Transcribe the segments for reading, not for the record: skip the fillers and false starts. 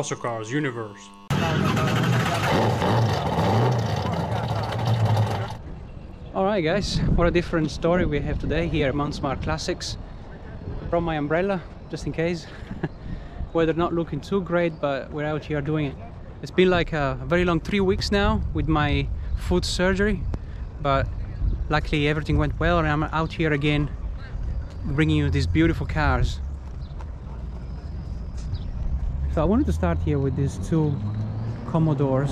Muscle Cars Universe. Alright guys, what a different story we have today here at Mt. Smart Classics. Brought my umbrella, just in case. Weather not looking too great, but we're out here doing it. It's been like a very long 3 weeks now with my foot surgery, but luckily everything went well and I'm out here again bringing you these beautiful cars. So I wanted to start here with these two Commodores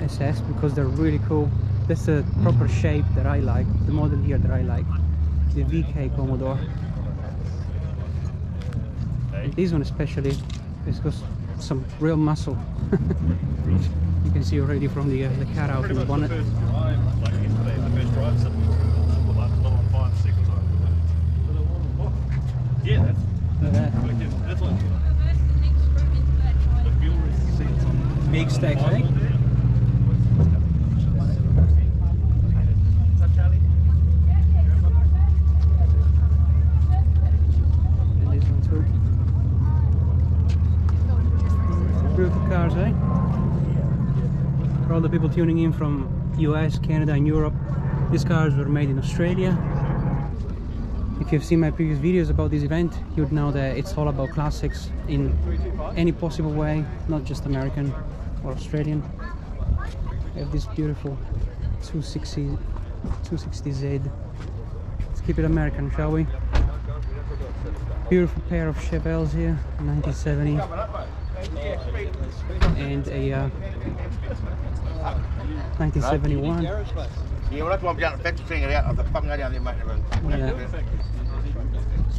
SS because they're really cool. That's the proper shape that I like, the model here that I like, the VK Commodore. This one especially, it's got some real muscle. You can see already from the car out in the bonnet. Big stacks, I think. And this one too. Beautiful cars, eh? For all the people tuning in from US, Canada and Europe, these cars were made in Australia. If you've seen my previous videos about this event, you'd know that it's all about classics in any possible way, not just American or Australian. We have this beautiful 260Z. Let's keep it American, shall we? Beautiful pair of Chevelles here, 1970, and a 1971. Yeah, well, that's why I'm down at the factory thing out of the bunga down there, mate.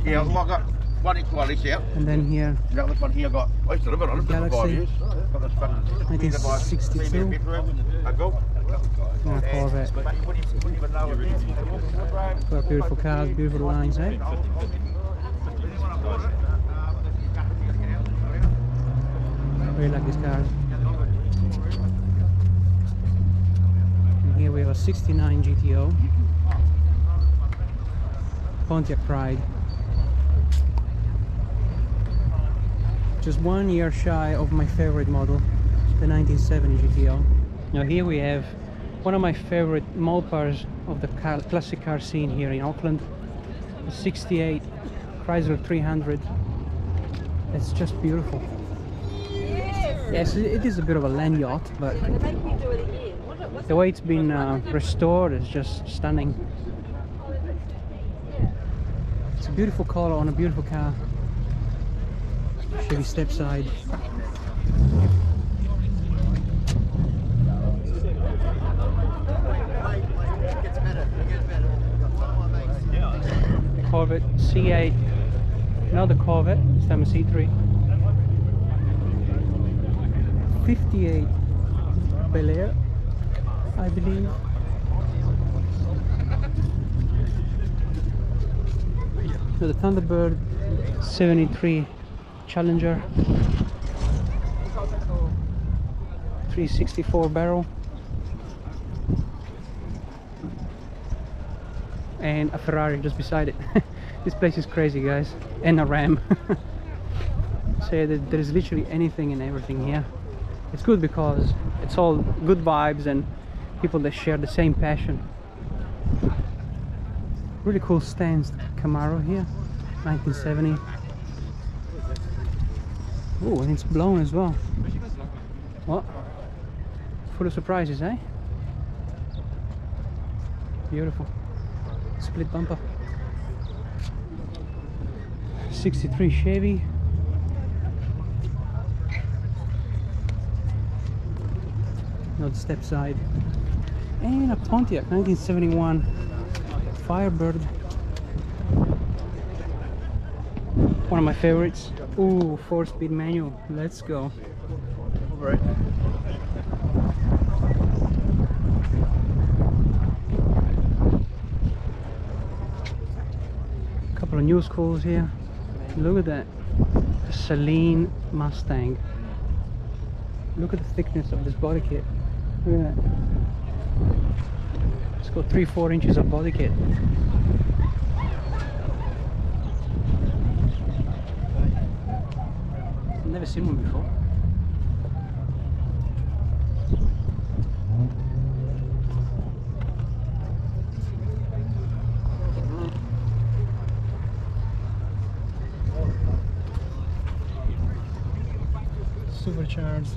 Yeah, well, I got one equality here. And then here. You know, this one here got. I used to live on it for 5 years. Got this fucking 1962. I go. And a Corvette. Got beautiful cars, beautiful lines, eh? I really like these cars. Here we have a 69 GTO, Pontiac Pride. Just 1 year shy of my favorite model, the 1970 GTO. Now here we have one of my favorite Mopars of the classic car scene here in Auckland, the 68 Chrysler 300. It's just beautiful. Yes, it is a bit of a land yacht, but the way it's been restored is just stunning. It's a beautiful color on a beautiful car. Chevy stepside. Corvette C8, another Corvette, this time a C3. 58 Bel Air, I believe. So the Thunderbird 73 Challenger, 364 barrel, and a Ferrari just beside it. This place is crazy, guys. And a Ram. So there is literally anything and everything here. It's good because it's all good vibes and people that share the same passion. Really cool stands, Camaro here, 1970. Oh, and it's blown as well. What? Full of surprises, eh? Beautiful. Split bumper. 63 Chevy. Not step side. And a Pontiac 1971 Firebird, one of my favorites. Ooh, 4-speed manual, let's go. Right. A couple of new schools here. Look at that, the Saleen Mustang. Look at the thickness of this body kit. Look at that. It's got 3-4 inches of body kit. I've never seen one before. Supercharged.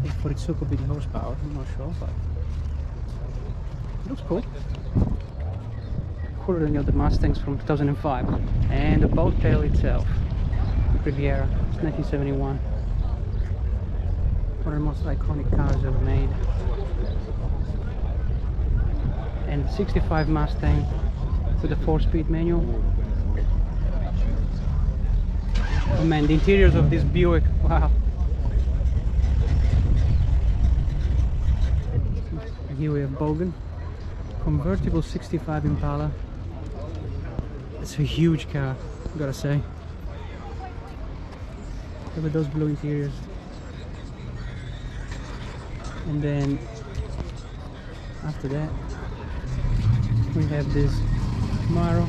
I think for it took a bit of horsepower, I'm not sure, but it looks cool. Cooler than the other Mustangs from 2005. And the boat tail itself, Riviera, it's 1971. One of the most iconic cars ever made. And 65 Mustang with a 4-speed manual. Oh man, the interiors of this Buick, wow. Here we have Bogan, convertible 65 Impala. It's a huge car, gotta say. Look at those blue interiors. And then after that, we have this Camaro.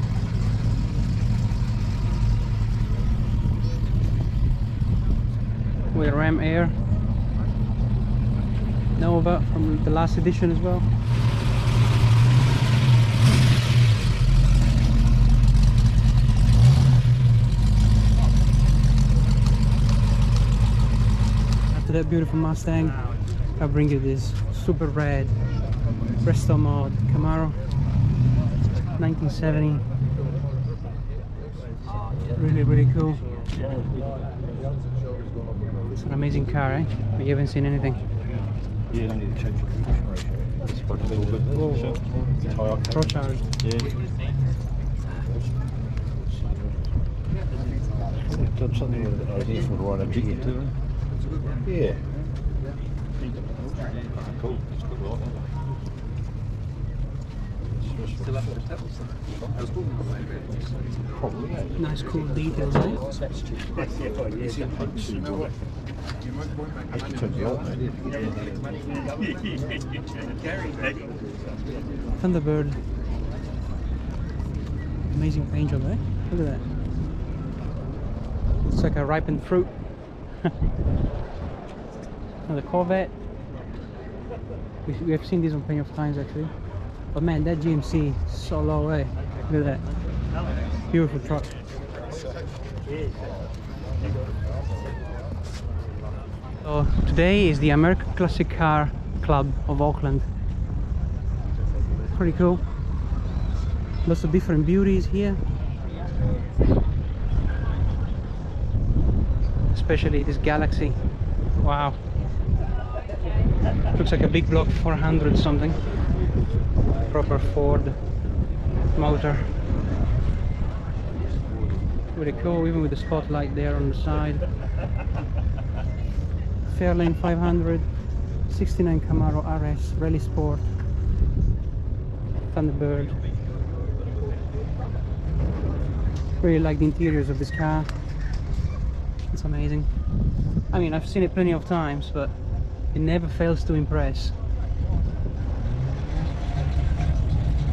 With a Ram Air. Nova from the last edition as well. After that beautiful Mustang, I bring you this super red Resto Mod Camaro, 1970. Really, really cool. It's an amazing car, eh? But you haven't seen anything. Yeah, don't need to change your compression ratio. It's quite a little bit. It's high octane. Pro charge. Yeah. I've done something with an idea for the right objective to it. Yeah. Cool. It's good right now. Nice cool details, eh? Thunderbird. Amazing paint job, eh? Look at that. Looks like a ripened fruit. Another Corvette. We have seen this one plenty of times actually. But man, that GMC is so low, eh? Look at that. Beautiful truck. So today is the American Classic Car Club of Auckland. Pretty cool. Lots of different beauties here. Especially this Galaxie. Wow. Looks like a big block 400 something. Proper Ford motor. Pretty cool, even with the spotlight there on the side. Fairlane 500, 69 Camaro RS, Rally Sport, Thunderbird. Really like the interiors of this car. It's amazing. I mean, I've seen it plenty of times, but it never fails to impress.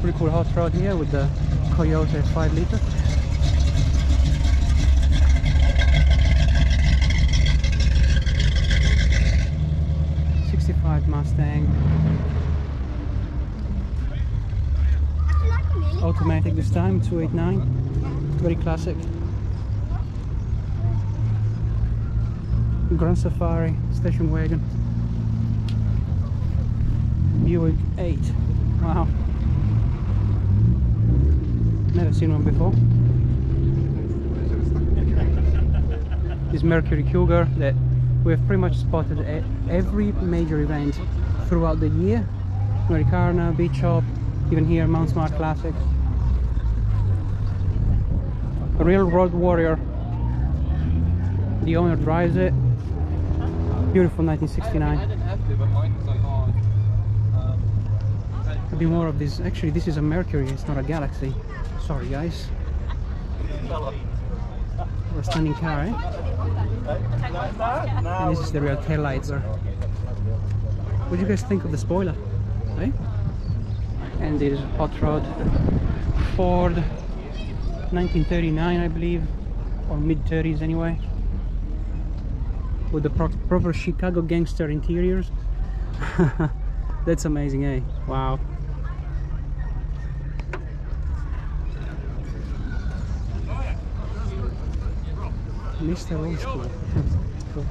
Pretty cool hot rod here with the Coyote 5-liter. Mustang, automatic this time, 289, very classic. Grand Safari, station wagon, Buick 8, wow, never seen one before. This Mercury Cougar that we've pretty much spotted at every major event throughout the year. Americana, Beach Hop, even here Mt. Smart Classics. A real road warrior. The owner drives it. Beautiful 1969. A bit more of this. Actually, this is a Mercury, it's not a Galaxie. Sorry guys. We're standing car, eh? And this is the real tail lights. What do you guys think of the spoiler? Eh? And there's hot rod Ford 1939, I believe, or mid-30s anyway. with the proper Chicago gangster interiors. That's amazing, eh? Wow. Mr. Old School. Cool.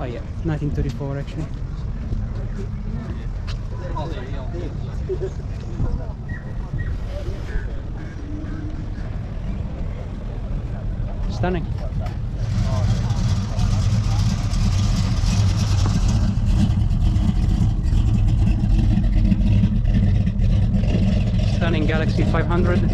Oh yeah, 1934 actually. Stunning. Stunning Galaxie 500.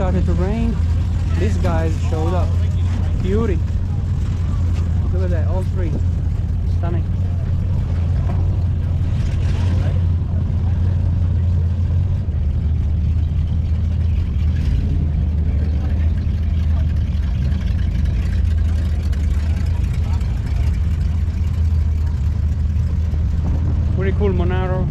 Started to rain, these guys showed up. Beauty. Look at that, all three. Stunning. Pretty cool Monaro.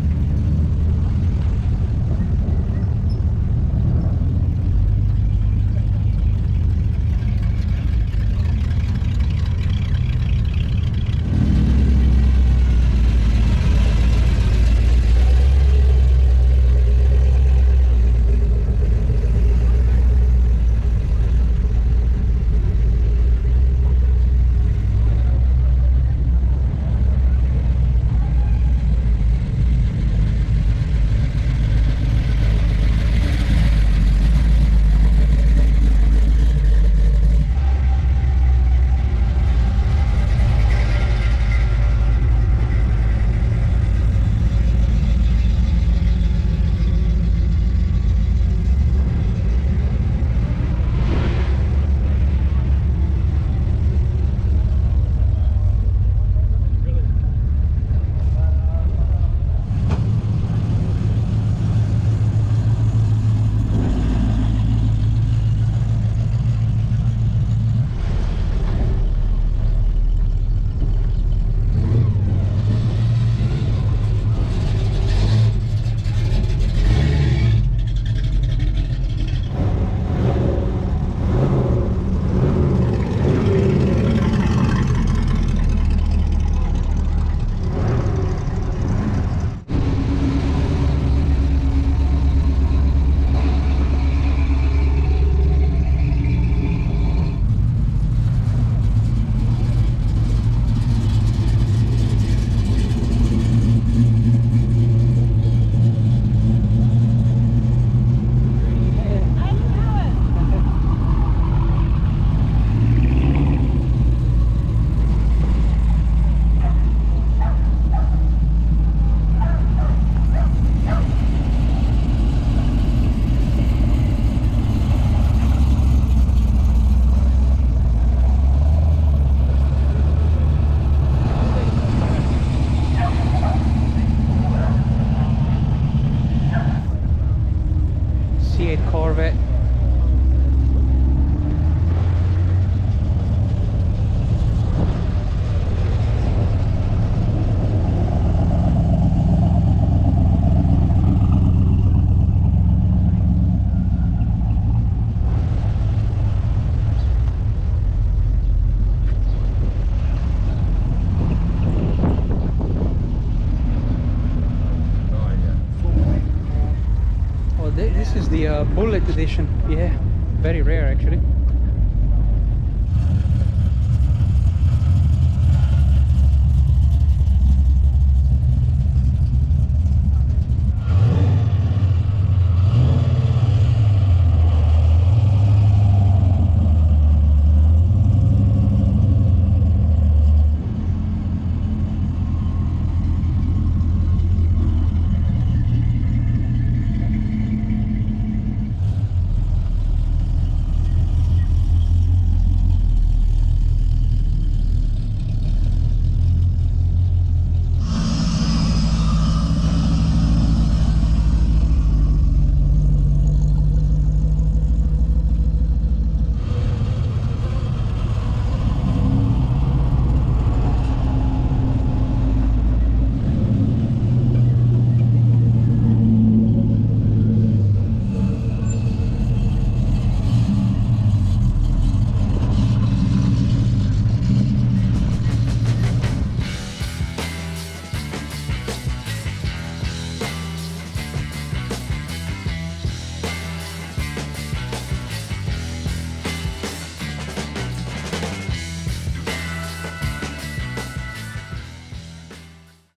This is the Bullet edition. Yeah, very rare actually.